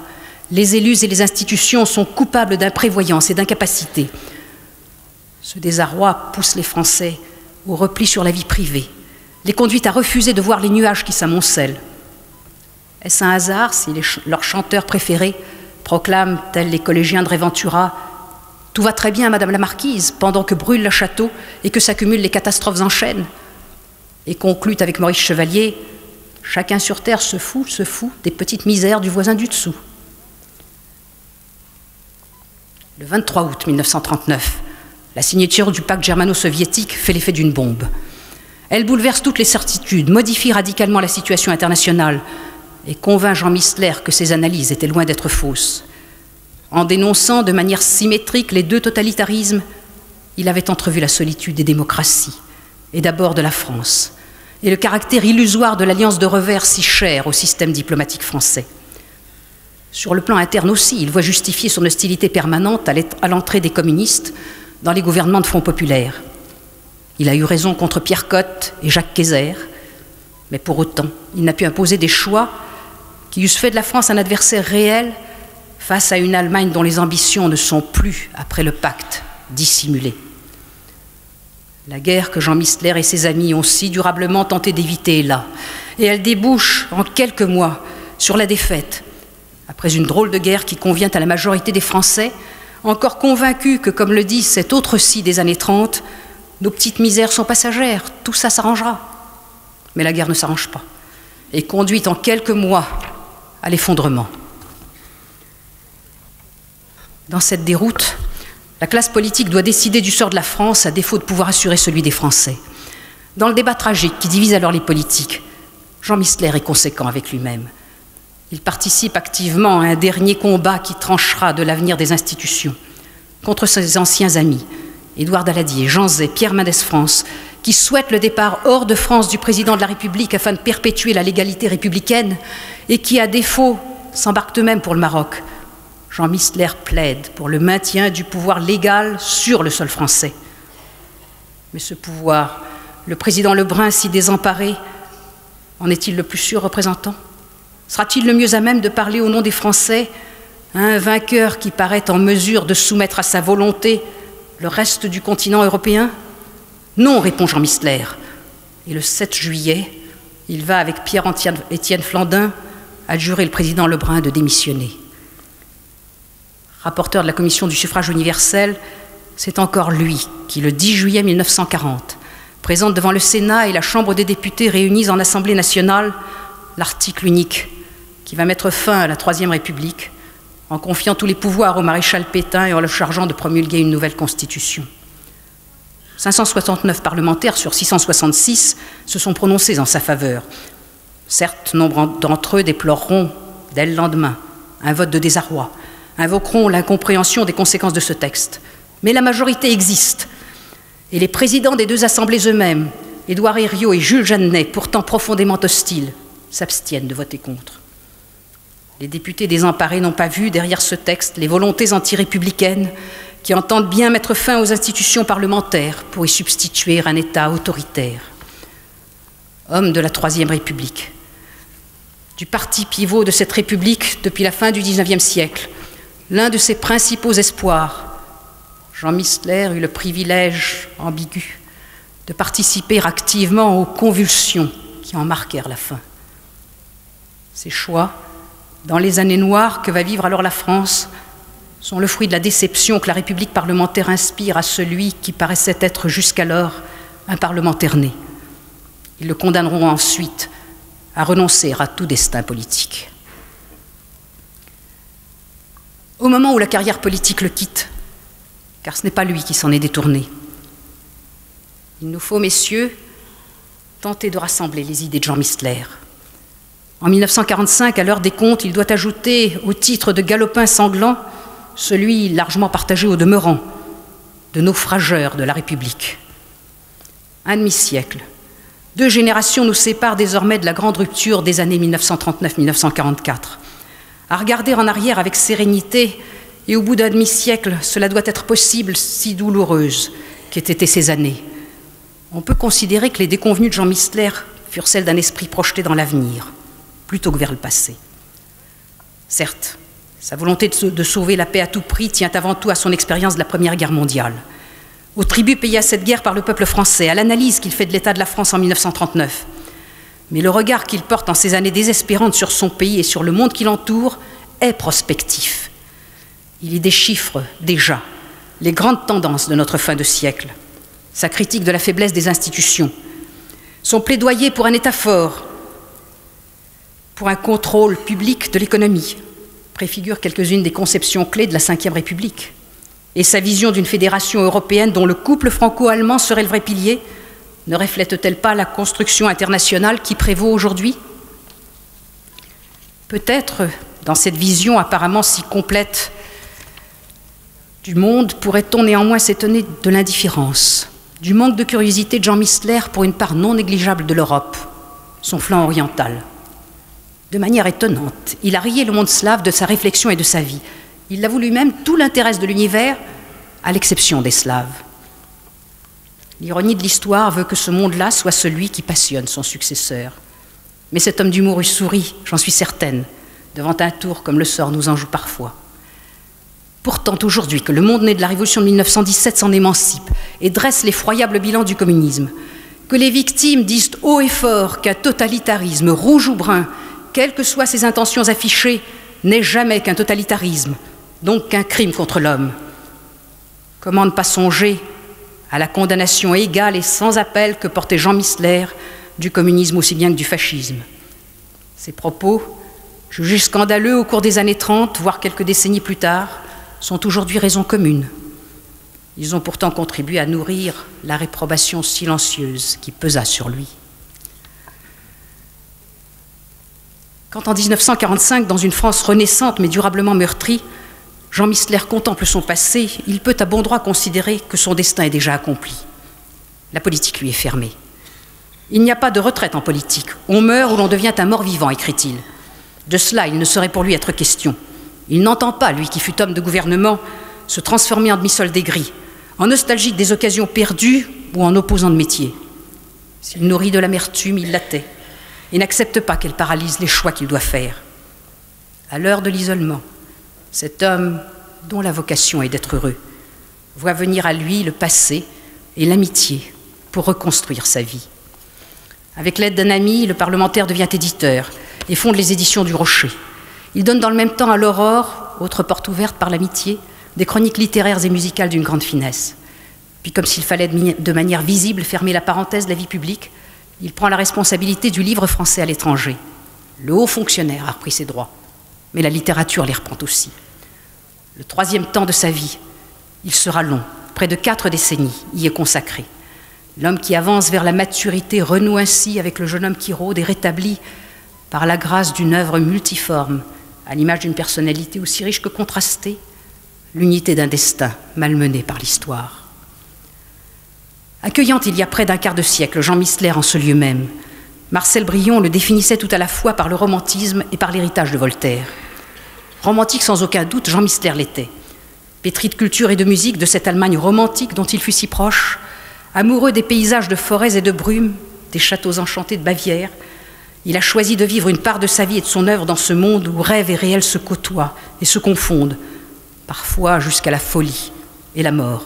les élus et les institutions sont coupables d'imprévoyance et d'incapacité. Ce désarroi pousse les Français au repli sur la vie privée, les conduit à refuser de voir les nuages qui s'amoncellent. Est-ce un hasard si leurs chanteurs préférés proclament, tels les collégiens de Réventura, « Tout va très bien, Madame la Marquise », pendant que brûle le château et que s'accumulent les catastrophes en chaîne, et concluent avec Maurice Chevalier, « Chacun sur terre se fout des petites misères du voisin du dessous ». Le 23 août 1939, la signature du pacte germano-soviétique fait l'effet d'une bombe. Elle bouleverse toutes les certitudes, modifie radicalement la situation internationale et convainc Jean Mistler que ses analyses étaient loin d'être fausses. En dénonçant de manière symétrique les deux totalitarismes, il avait entrevu la solitude des démocraties, et d'abord de la France, et le caractère illusoire de l'alliance de revers si chère au système diplomatique français. Sur le plan interne aussi, il voit justifier son hostilité permanente à l'entrée des communistes dans les gouvernements de Front populaire. Il a eu raison contre Pierre Cotte et Jacques Kayser, mais pour autant, il n'a pu imposer des choix qui eussent fait de la France un adversaire réel face à une Allemagne dont les ambitions ne sont plus, après le pacte, dissimulées. La guerre que Jean Mistler et ses amis ont si durablement tenté d'éviter est là, et elle débouche en quelques mois sur la défaite, après une drôle de guerre qui convient à la majorité des Français, encore convaincus que, comme le dit cet autre-ci des années 30, nos petites misères sont passagères, tout ça s'arrangera. Mais la guerre ne s'arrange pas, et conduit en quelques mois à l'effondrement. Dans cette déroute, la classe politique doit décider du sort de la France à défaut de pouvoir assurer celui des Français. Dans le débat tragique qui divise alors les politiques, Jean Mistler est conséquent avec lui-même. Il participe activement à un dernier combat qui tranchera de l'avenir des institutions contre ses anciens amis, Édouard Daladier, Jean Zay, Pierre Mendès-France, qui souhaitent le départ hors de France du président de la République afin de perpétuer la légalité républicaine et qui, à défaut, s'embarquent eux-mêmes pour le Maroc. Jean Mistler plaide pour le maintien du pouvoir légal sur le sol français. Mais ce pouvoir, le président Lebrun, si désemparé, en est-il le plus sûr représentant ? Sera-t-il le mieux à même de parler au nom des Français à un vainqueur qui paraît en mesure de soumettre à sa volonté le reste du continent européen? Non, répond Jean Mistler. Et le 7 juillet, il va avec Pierre-Étienne Flandin adjurer le président Lebrun de démissionner. Rapporteur de la commission du suffrage universel, c'est encore lui qui, le 10 juillet 1940, présente devant le Sénat et la Chambre des députés réunis en Assemblée nationale l'article unique qui va mettre fin à la Troisième République en confiant tous les pouvoirs au maréchal Pétain et en le chargeant de promulguer une nouvelle constitution. 569 parlementaires sur 666 se sont prononcés en sa faveur. Certes, nombre d'entre eux déploreront, dès le lendemain, un vote de désarroi, invoqueront l'incompréhension des conséquences de ce texte. Mais la majorité existe, et les présidents des deux assemblées eux-mêmes, Édouard Herriot et Jules Jeannet, pourtant profondément hostiles, s'abstiennent de voter contre. Les députés désemparés n'ont pas vu derrière ce texte les volontés anti-républicaines qui entendent bien mettre fin aux institutions parlementaires pour y substituer un État autoritaire. Homme de la Troisième République, du parti pivot de cette République depuis la fin du XIXe siècle, l'un de ses principaux espoirs, Jean Mistler eut le privilège ambigu de participer activement aux convulsions qui en marquèrent la fin. Ces choix, dans les années noires que va vivre alors la France, sont le fruit de la déception que la République parlementaire inspire à celui qui paraissait être jusqu'alors un parlementaire né. Ils le condamneront ensuite à renoncer à tout destin politique. Au moment où la carrière politique le quitte, car ce n'est pas lui qui s'en est détourné, il nous faut, messieurs, tenter de rassembler les idées de Jean Mistler. En 1945, à l'heure des comptes, il doit ajouter au titre de galopin sanglant celui, largement partagé au demeurant, de naufrageurs de la République. Un demi-siècle, deux générations nous séparent désormais de la grande rupture des années 1939-1944. À regarder en arrière avec sérénité, et au bout d'un demi-siècle, cela doit être possible, si douloureuse qu'aient été ces années. On peut considérer que les déconvenues de Jean Mistler furent celles d'un esprit projeté dans l'avenir, plutôt que vers le passé. Certes, Sa volonté de sauver la paix à tout prix tient avant tout à son expérience de la Première Guerre mondiale, aux tribut payé à cette guerre par le peuple français, à l'analyse qu'il fait de l'état de la France en 1939. Mais le regard qu'il porte en ces années désespérantes sur son pays et sur le monde qui l'entoure est prospectif. Il y déchiffre déjà les grandes tendances de notre fin de siècle, sa critique de la faiblesse des institutions, son plaidoyer pour un État fort, pour un contrôle public de l'économie, préfigure quelques-unes des conceptions clés de la Ve République, et sa vision d'une fédération européenne dont le couple franco-allemand serait le vrai pilier, ne reflète-t-elle pas la construction internationale qui prévaut aujourd'hui? Peut-être, dans cette vision apparemment si complète du monde, pourrait-on néanmoins s'étonner de l'indifférence, du manque de curiosité de Jean Mistler pour une part non négligeable de l'Europe, son flanc oriental. De manière étonnante, il a rayé le monde slave de sa réflexion et de sa vie. Il l'avoue lui-même, tout l'intéresse de l'univers, à l'exception des Slaves. L'ironie de l'histoire veut que ce monde-là soit celui qui passionne son successeur. Mais cet homme d'humour eût souri, j'en suis certaine, devant un tour comme le sort nous en joue parfois. Pourtant, aujourd'hui, que le monde né de la Révolution de 1917 s'en émancipe et dresse l'effroyable bilan du communisme, que les victimes disent haut et fort qu'un totalitarisme, rouge ou brun, quelles que soient ses intentions affichées, n'est jamais qu'un totalitarisme, donc qu'un crime contre l'homme. Comment ne pas songer à la condamnation égale et sans appel que portait Jean Mistler du communisme aussi bien que du fascisme? Ses propos, jugés scandaleux au cours des années 30, voire quelques décennies plus tard, sont aujourd'hui raison commune. Ils ont pourtant contribué à nourrir la réprobation silencieuse qui pesa sur lui. Quand en 1945, dans une France renaissante mais durablement meurtrie, Jean Mistler contemple son passé, il peut à bon droit considérer que son destin est déjà accompli. La politique lui est fermée. Il n'y a pas de retraite en politique. On meurt ou l'on devient un mort-vivant, écrit-il. De cela, il ne saurait pour lui être question. Il n'entend pas, lui qui fut homme de gouvernement, se transformer en demi-soldat gris, en nostalgique des occasions perdues ou en opposant de métier. S'il nourrit de l'amertume, il la tait et n'accepte pas qu'elle paralyse les choix qu'il doit faire. À l'heure de l'isolement, cet homme, dont la vocation est d'être heureux, voit venir à lui le passé et l'amitié pour reconstruire sa vie. Avec l'aide d'un ami, le parlementaire devient éditeur et fonde les éditions du Rocher. Il donne dans le même temps à l'Aurore, autre porte ouverte par l'amitié, des chroniques littéraires et musicales d'une grande finesse. Puis comme s'il fallait de manière visible fermer la parenthèse de la vie publique, il prend la responsabilité du livre français à l'étranger. Le haut fonctionnaire a repris ses droits, mais la littérature les reprend aussi. Le troisième temps de sa vie, il sera long, près de 4 décennies y est consacré. L'homme qui avance vers la maturité renoue ainsi avec le jeune homme qui rôde et rétablit par la grâce d'une œuvre multiforme, à l'image d'une personnalité aussi riche que contrastée, l'unité d'un destin malmené par l'histoire. Accueillant il y a près d'un quart de siècle Jean Mistler en ce lieu même, Marcel Brion le définissait tout à la fois par le romantisme et par l'héritage de Voltaire. Romantique sans aucun doute, Jean Mistler l'était. Pétri de culture et de musique de cette Allemagne romantique dont il fut si proche, amoureux des paysages de forêts et de brumes, des châteaux enchantés de Bavière, il a choisi de vivre une part de sa vie et de son œuvre dans ce monde où rêve et réel se côtoient et se confondent, parfois jusqu'à la folie et la mort.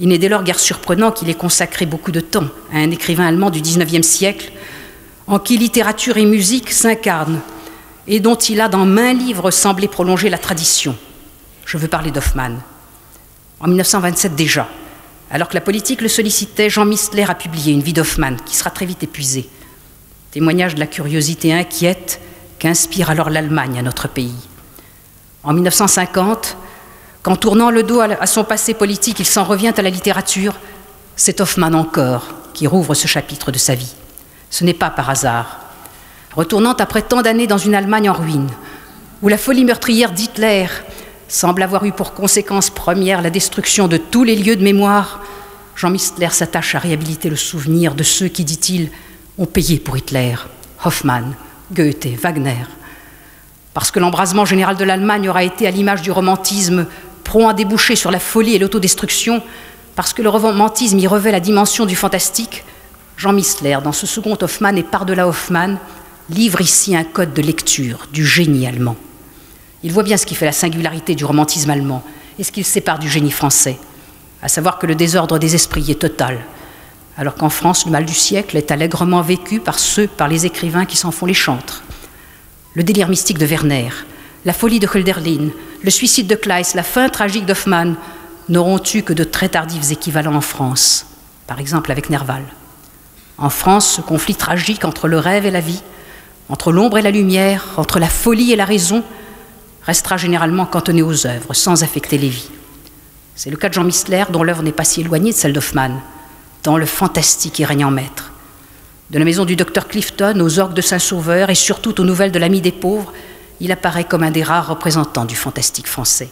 Il n'est dès lors guère surprenant qu'il ait consacré beaucoup de temps à un écrivain allemand du XIXe siècle, en qui littérature et musique s'incarnent, et dont il a dans maints livres semblé prolonger la tradition. Je veux parler d'Hoffmann. En 1927 déjà, alors que la politique le sollicitait, Jean Mistler a publié une vie d'Hoffmann, qui sera très vite épuisée. Témoignage de la curiosité inquiète qu'inspire alors l'Allemagne à notre pays. En 1950, qu'en tournant le dos à son passé politique, il s'en revient à la littérature, c'est Hoffmann encore qui rouvre ce chapitre de sa vie. Ce n'est pas par hasard. Retournant après tant d'années dans une Allemagne en ruine, où la folie meurtrière d'Hitler semble avoir eu pour conséquence première la destruction de tous les lieux de mémoire, Jean Mistler s'attache à réhabiliter le souvenir de ceux qui, dit-il, ont payé pour Hitler, Hoffmann, Goethe, Wagner. Parce que l'embrasement général de l'Allemagne aura été à l'image du romantisme prompt à déboucher sur la folie et l'autodestruction, parce que le romantisme y revêt la dimension du fantastique, Jean Mistler, dans ce second Hoffmann et par-delà Hoffmann, livre ici un code de lecture du génie allemand. Il voit bien ce qui fait la singularité du romantisme allemand et ce qu'il sépare du génie français, à savoir que le désordre des esprits est total, alors qu'en France, le mal du siècle est allègrement vécu par les écrivains qui s'en font les chantres. Le délire mystique de Werner, la folie de Hölderlin, le suicide de Claes, la fin tragique d'Hoffmann n'auront eu que de très tardifs équivalents en France, par exemple avec Nerval. En France, ce conflit tragique entre le rêve et la vie, entre l'ombre et la lumière, entre la folie et la raison, restera généralement cantonné aux œuvres, sans affecter les vies. C'est le cas de Jean Mistler, dont l'œuvre n'est pas si éloignée de celle d'Hoffmann, tant le fantastique y règne en maître. De la maison du docteur Clifton aux orgues de Saint-Sauveur et surtout aux nouvelles de l'Ami des pauvres, il apparaît comme un des rares représentants du fantastique français.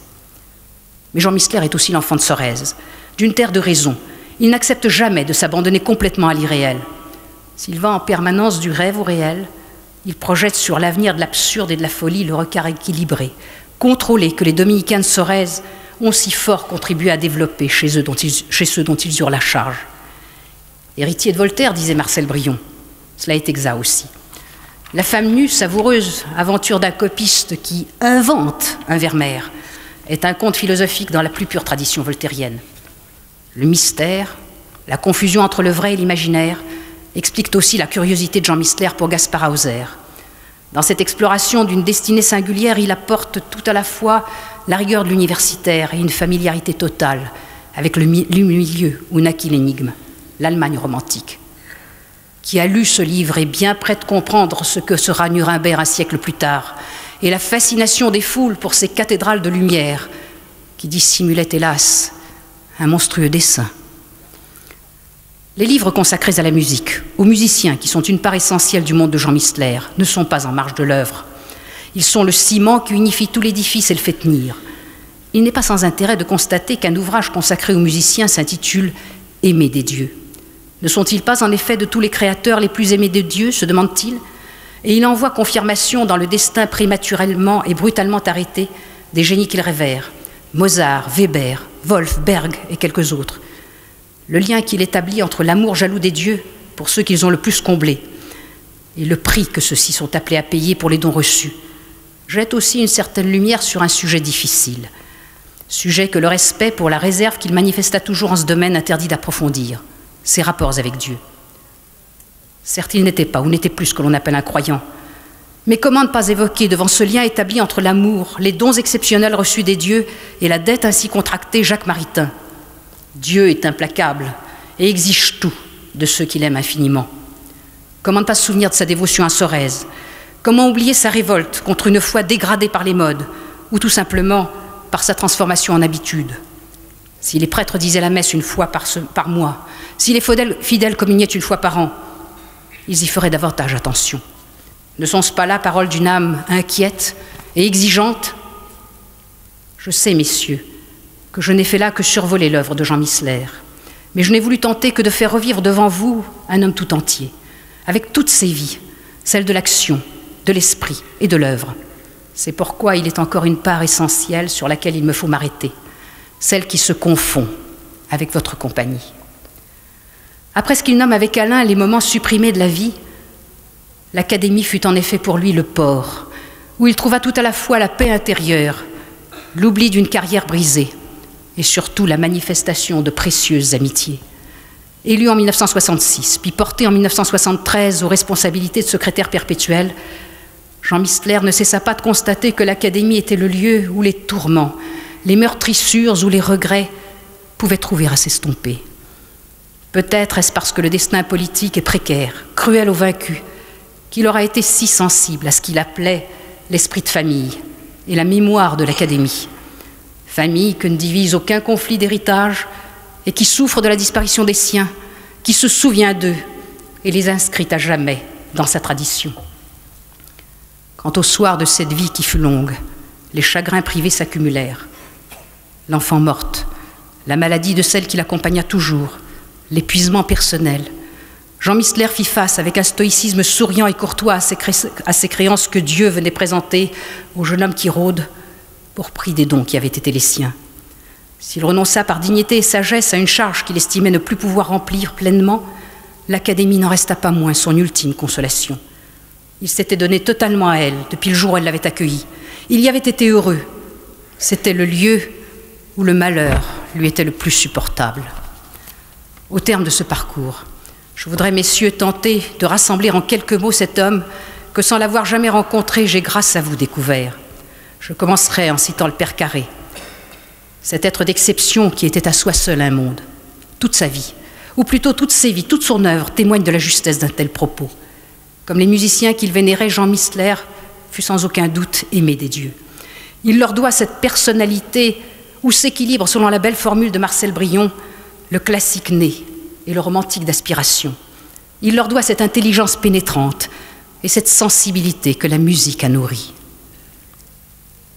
Mais Jean Mistler est aussi l'enfant de Sorèze, d'une terre de raison. Il n'accepte jamais de s'abandonner complètement à l'irréel. S'il va en permanence du rêve au réel, il projette sur l'avenir de l'absurde et de la folie le regard équilibré, contrôlé que les dominicains de Sorèze ont si fort contribué à développer chez ceux dont ils eurent la charge. Héritier de Voltaire, disait Marcel Brion, cela est exact aussi. La femme nue, savoureuse aventure d'un copiste qui invente un Vermeer, est un conte philosophique dans la plus pure tradition voltairienne. Le mystère, la confusion entre le vrai et l'imaginaire, expliquent aussi la curiosité de Jean Mistler pour Gaspard Hauser. Dans cette exploration d'une destinée singulière, il apporte tout à la fois la rigueur de l'universitaire et une familiarité totale avec le milieu où naquit l'énigme, l'Allemagne romantique. Qui a lu ce livre est bien près de comprendre ce que sera Nuremberg un siècle plus tard, et la fascination des foules pour ces cathédrales de lumière qui dissimulaient, hélas, un monstrueux dessein. Les livres consacrés à la musique, aux musiciens qui sont une part essentielle du monde de Jean Mistler, ne sont pas en marge de l'œuvre. Ils sont le ciment qui unifie tout l'édifice et le fait tenir. Il n'est pas sans intérêt de constater qu'un ouvrage consacré aux musiciens s'intitule « Aimés des dieux ». Ne sont-ils pas en effet de tous les créateurs les plus aimés de Dieu, se demande-t-il, et il en voit confirmation dans le destin prématurément et brutalement arrêté des génies qu'il révère, Mozart, Weber, Wolf, Berg et quelques autres. Le lien qu'il établit entre l'amour jaloux des dieux pour ceux qu'ils ont le plus comblé et le prix que ceux-ci sont appelés à payer pour les dons reçus jette aussi une certaine lumière sur un sujet difficile, sujet que le respect pour la réserve qu'il manifesta toujours en ce domaine interdit d'approfondir, ses rapports avec Dieu. Certes, il n'était pas ou n'était plus ce que l'on appelle un croyant, mais comment ne pas évoquer devant ce lien établi entre l'amour, les dons exceptionnels reçus des dieux et la dette ainsi contractée, Jacques Maritain. Dieu est implacable et exige tout de ceux qu'il aime infiniment. Comment ne pas se souvenir de sa dévotion à Sorèze? Comment oublier sa révolte contre une foi dégradée par les modes ou tout simplement par sa transformation en habitude? Si les prêtres disaient la messe une fois par mois, si les fidèles communiaient une fois par an, ils y feraient davantage attention. Ne sont-ce pas là paroles d'une âme inquiète et exigeante? Je sais, messieurs, que je n'ai fait là que survoler l'œuvre de Jean Mistler, mais je n'ai voulu tenter que de faire revivre devant vous un homme tout entier, avec toutes ses vies, celles de l'action, de l'esprit et de l'œuvre. C'est pourquoi il est encore une part essentielle sur laquelle il me faut m'arrêter, celle qui se confond avec votre compagnie. Après ce qu'il nomme avec Alain les moments supprimés de la vie, l'Académie fut en effet pour lui le port, où il trouva tout à la fois la paix intérieure, l'oubli d'une carrière brisée, et surtout la manifestation de précieuses amitiés. Élu en 1966, puis porté en 1973 aux responsabilités de secrétaire perpétuel, Jean Mistler ne cessa pas de constater que l'Académie était le lieu où les tourments, les meurtrissures ou les regrets pouvaient trouver à s'estomper. Peut-être est-ce parce que le destin politique est précaire, cruel aux vaincus, qu'il aura été si sensible à ce qu'il appelait l'esprit de famille et la mémoire de l'Académie. Famille que ne divise aucun conflit d'héritage et qui souffre de la disparition des siens, qui se souvient d'eux et les inscrit à jamais dans sa tradition. Quant au soir de cette vie qui fut longue, les chagrins privés s'accumulèrent. L'enfant morte, la maladie de celle qui l'accompagna toujours, l'épuisement personnel. Jean Mistler fit face avec un stoïcisme souriant et courtois à ces créances que Dieu venait présenter au jeune homme qui rôde, pour prix des dons qui avaient été les siens. S'il renonça par dignité et sagesse à une charge qu'il estimait ne plus pouvoir remplir pleinement, l'Académie n'en resta pas moins son ultime consolation. Il s'était donné totalement à elle depuis le jour où elle l'avait accueillie. Il y avait été heureux. C'était le lieu où le malheur lui était le plus supportable. Au terme de ce parcours, je voudrais, messieurs, tenter de rassembler en quelques mots cet homme que, sans l'avoir jamais rencontré, j'ai grâce à vous découvert. Je commencerai en citant le père Carré, cet être d'exception qui était à soi seul un monde. Toute sa vie, ou plutôt toutes ses vies, toute son œuvre témoigne de la justesse d'un tel propos. Comme les musiciens qu'il vénérait, Jean Mistler fut sans aucun doute aimé des dieux. Il leur doit cette personnalité où s'équilibre, selon la belle formule de Marcel Brion, le classique né et le romantique d'aspiration. Il leur doit cette intelligence pénétrante et cette sensibilité que la musique a nourrie.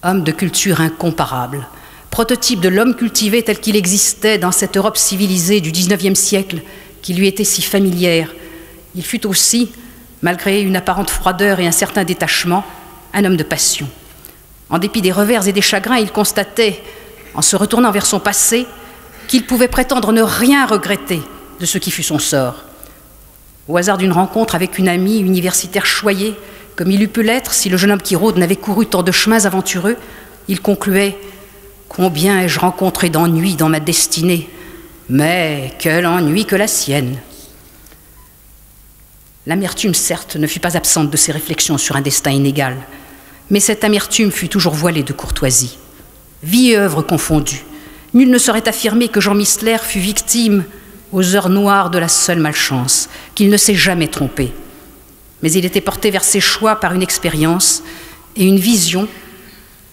Homme de culture incomparable, prototype de l'homme cultivé tel qu'il existait dans cette Europe civilisée du XIXe siècle qui lui était si familière, il fut aussi, malgré une apparente froideur et un certain détachement, un homme de passion. En dépit des revers et des chagrins, il constatait, en se retournant vers son passé, qu'il pouvait prétendre ne rien regretter de ce qui fut son sort. Au hasard d'une rencontre avec une amie universitaire choyée, comme il eût pu l'être si le jeune homme qui rôde n'avait couru tant de chemins aventureux, il concluait: « Combien ai-je rencontré d'ennuis dans ma destinée, mais quel ennui que la sienne !» L'amertume, certes, ne fut pas absente de ses réflexions sur un destin inégal, mais cette amertume fut toujours voilée de courtoisie. Vie et œuvre confondues, nul ne saurait affirmer que Jean Mistler fut victime aux heures noires de la seule malchance, qu'il ne s'est jamais trompé. Mais il était porté vers ses choix par une expérience et une vision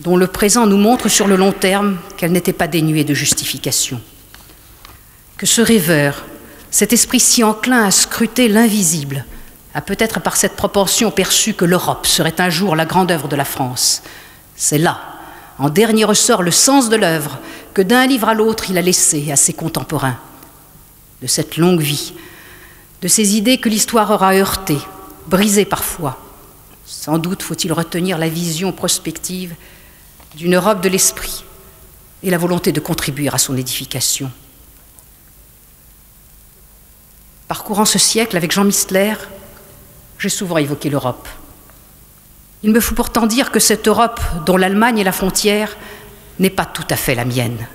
dont le présent nous montre sur le long terme qu'elle n'était pas dénuée de justification. Que ce rêveur, cet esprit si enclin à scruter l'invisible, a peut-être par cette propension perçu que l'Europe serait un jour la grande œuvre de la France. C'est là, en dernier ressort, le sens de l'œuvre que d'un livre à l'autre il a laissé à ses contemporains. De cette longue vie, de ces idées que l'histoire aura heurtées, brisées parfois, sans doute faut-il retenir la vision prospective d'une Europe de l'esprit et la volonté de contribuer à son édification. Parcourant ce siècle avec Jean Mistler, j'ai souvent évoqué l'Europe. Il me faut pourtant dire que cette Europe, dont l'Allemagne est la frontière, n'est pas tout à fait la mienne.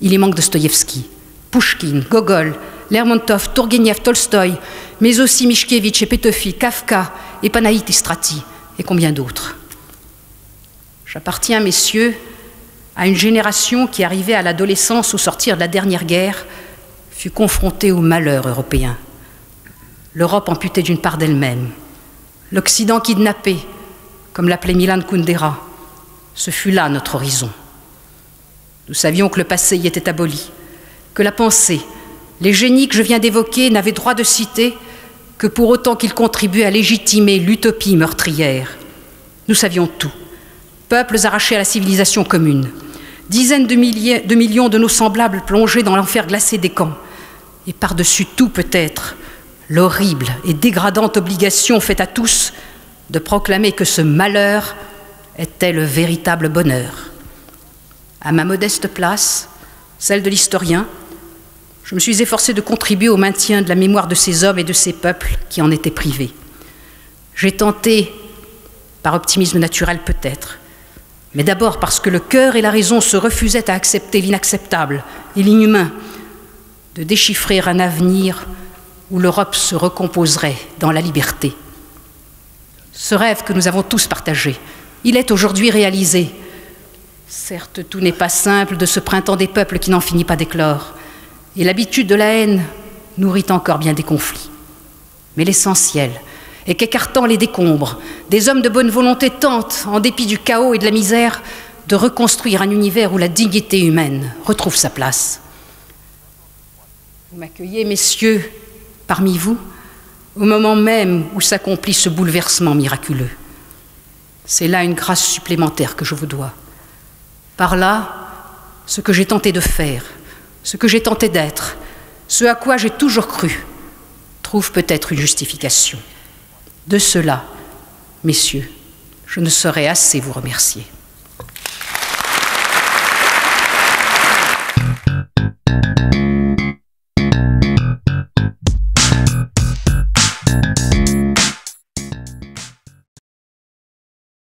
Il y manque Dostoïevski, Pouchkine, Gogol, Lermontov, Tourgueniev, Tolstoï, mais aussi Mishkevitch et Petofi, Kafka et Panaïti Strati, et combien d'autres. J'appartiens, messieurs, à une génération qui, arrivée à l'adolescence au sortir de la dernière guerre, fut confrontée au malheur européen. L'Europe amputée d'une part d'elle-même, l'Occident kidnappé, comme l'appelait Milan Kundera, ce fut là notre horizon. Nous savions que le passé y était aboli, que la pensée, les génies que je viens d'évoquer n'avaient droit de citer que pour autant qu'ils contribuaient à légitimer l'utopie meurtrière. Nous savions tout. Peuples arrachés à la civilisation commune, dizaines de millions de nos semblables plongés dans l'enfer glacé des camps, et par-dessus tout peut-être, l'horrible et dégradante obligation faite à tous de proclamer que ce malheur était le véritable bonheur. À ma modeste place, celle de l'historien, je me suis efforcé de contribuer au maintien de la mémoire de ces hommes et de ces peuples qui en étaient privés. J'ai tenté, par optimisme naturel peut-être, mais d'abord parce que le cœur et la raison se refusaient à accepter l'inacceptable et l'inhumain, de déchiffrer un avenir où l'Europe se recomposerait dans la liberté. Ce rêve que nous avons tous partagé, il est aujourd'hui réalisé. Certes, tout n'est pas simple de ce printemps des peuples qui n'en finit pas d'éclore, et l'habitude de la haine nourrit encore bien des conflits. Mais l'essentiel est qu'écartant les décombres, des hommes de bonne volonté tentent, en dépit du chaos et de la misère, de reconstruire un univers où la dignité humaine retrouve sa place. Vous m'accueillez, messieurs, parmi vous, au moment même où s'accomplit ce bouleversement miraculeux. C'est là une grâce supplémentaire que je vous dois. Par là, ce que j'ai tenté de faire, ce que j'ai tenté d'être, ce à quoi j'ai toujours cru, trouve peut-être une justification. De cela, messieurs, je ne saurais assez vous remercier.